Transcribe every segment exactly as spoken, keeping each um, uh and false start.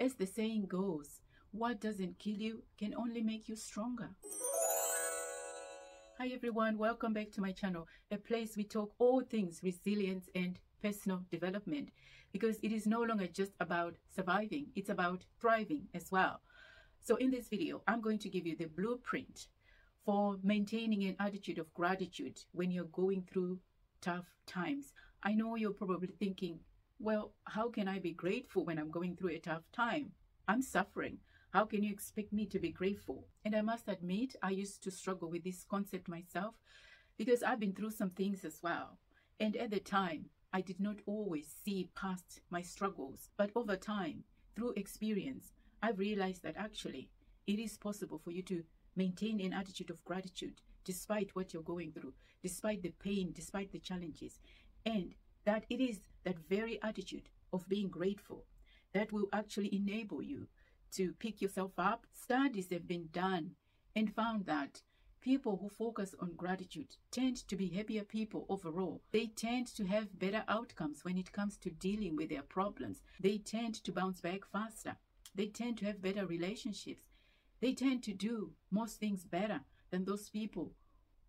As the saying goes, what doesn't kill you can only make you stronger. Hi everyone, welcome back to my channel, a place we talk all things resilience and personal development, because it is no longer just about surviving, it's about thriving as well. So in this video, I'm going to give you the blueprint for maintaining an attitude of gratitude when you're going through tough times. I know you're probably thinking, well, how can I be grateful when I'm going through a tough time? I'm suffering. How can you expect me to be grateful? And I must admit, I used to struggle with this concept myself because I've been through some things as well. And at the time, I did not always see past my struggles. But over time, through experience, I've realized that actually it is possible for you to maintain an attitude of gratitude despite what you're going through, despite the pain, despite the challenges. And that it is that very attitude of being grateful that will actually enable you to pick yourself up. Studies have been done and found that people who focus on gratitude tend to be happier people overall. They tend to have better outcomes when it comes to dealing with their problems. They tend to bounce back faster. They tend to have better relationships. They tend to do most things better than those people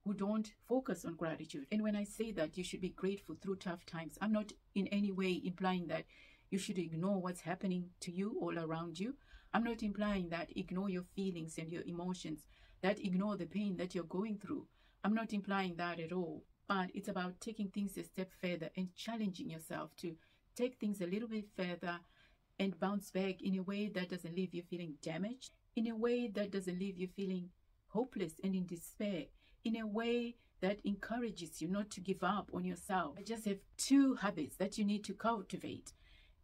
who don't focus on gratitude. And when I say that you should be grateful through tough times, I'm not in any way implying that you should ignore what's happening to you all around you. I'm not implying that ignore your feelings and your emotions, that ignore the pain that you're going through. I'm not implying that at all. But it's about taking things a step further and challenging yourself to take things a little bit further and bounce back in a way that doesn't leave you feeling damaged, in a way that doesn't leave you feeling hopeless and in despair, in a way that encourages you not to give up on yourself. I just have two habits that you need to cultivate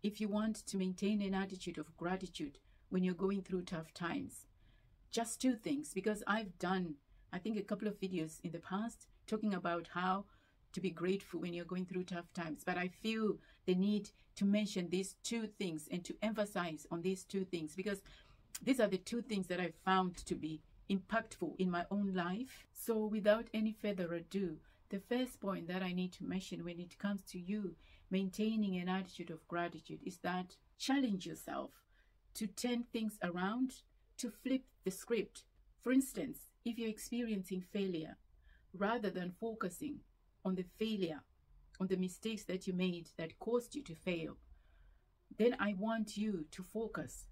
if you want to maintain an attitude of gratitude when you're going through tough times. Just two things, because I've done, I think, a couple of videos in the past talking about how to be grateful when you're going through tough times. But I feel the need to mention these two things and to emphasize on these two things, because these are the two things that I've found to be impactful in my own life. So without any further ado, the first point that I need to mention when it comes to you maintaining an attitude of gratitude is that challenge yourself to turn things around, to flip the script. For instance, if you're experiencing failure, rather than focusing on the failure, on the mistakes that you made that caused you to fail, then I want you to focus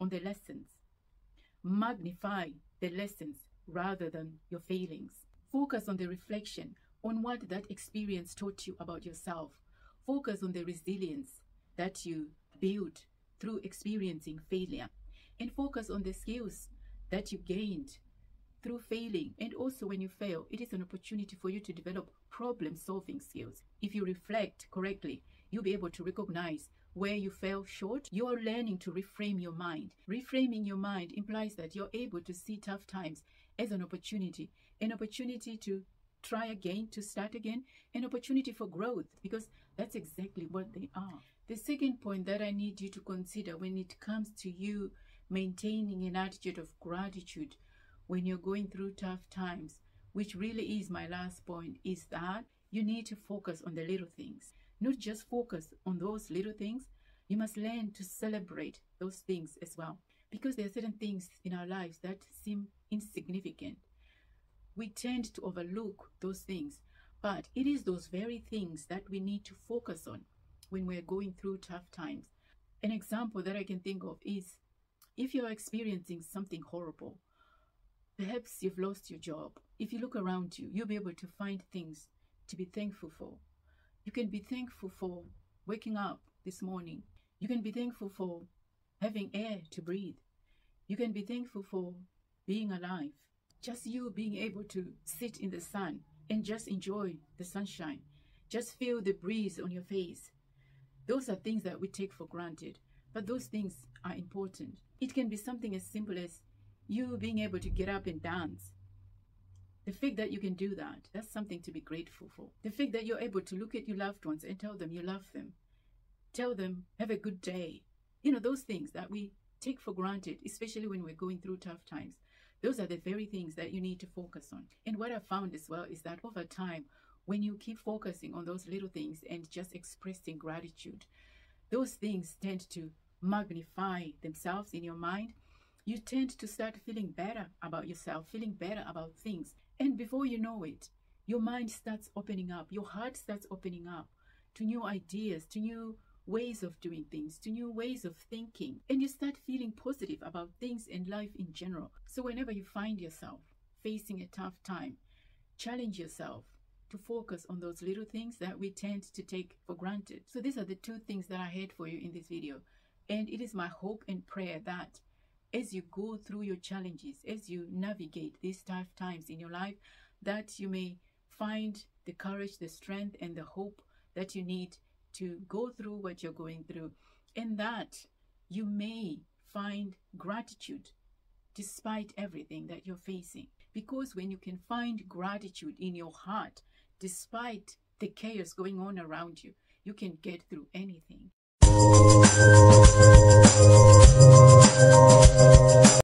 on the lessons. Magnify the lessons rather than your failings. Focus on the reflection on what that experience taught you about yourself. Focus on the resilience that you built through experiencing failure, and focus on the skills that you gained through failing. And also, when you fail, it is an opportunity for you to develop problem-solving skills. If you reflect correctly, you'll be able to recognize where you fell short. You are learning to reframe your mind. Reframing your mind implies that you're able to see tough times as an opportunity, an opportunity to try again, to start again, an opportunity for growth, because that's exactly what they are. The second point that I need you to consider when it comes to you maintaining an attitude of gratitude when you're going through tough times, which really is my last point, is that you need to focus on the little things. Not just focus on those little things, you must learn to celebrate those things as well. Because there are certain things in our lives that seem insignificant. We tend to overlook those things, but it is those very things that we need to focus on when we're going through tough times. An example that I can think of is if you're experiencing something horrible, perhaps you've lost your job. If you look around you, you'll be able to find things to be thankful for. You can be thankful for waking up this morning. You can be thankful for having air to breathe. You can be thankful for being alive. Just you being able to sit in the sun and just enjoy the sunshine. Just feel the breeze on your face. Those are things that we take for granted, but those things are important. It can be something as simple as you being able to get up and dance. The fact that you can do that, that's something to be grateful for. The fact that you're able to look at your loved ones and tell them you love them. Tell them, have a good day. You know, those things that we take for granted, especially when we're going through tough times. Those are the very things that you need to focus on. And what I found as well is that over time, when you keep focusing on those little things and just expressing gratitude, those things tend to magnify themselves in your mind, you tend to start feeling better about yourself, feeling better about things. And before you know it, your mind starts opening up, your heart starts opening up to new ideas, to new ways of doing things, to new ways of thinking. And you start feeling positive about things and life in general. So whenever you find yourself facing a tough time, challenge yourself to focus on those little things that we tend to take for granted. So these are the two things that I had for you in this video. And it is my hope and prayer that as you go through your challenges, as you navigate these tough times in your life, that you may find the courage, the strength, and the hope that you need to go through what you're going through, and that you may find gratitude despite everything that you're facing. Because when you can find gratitude in your heart, despite the chaos going on around you, you can get through anything.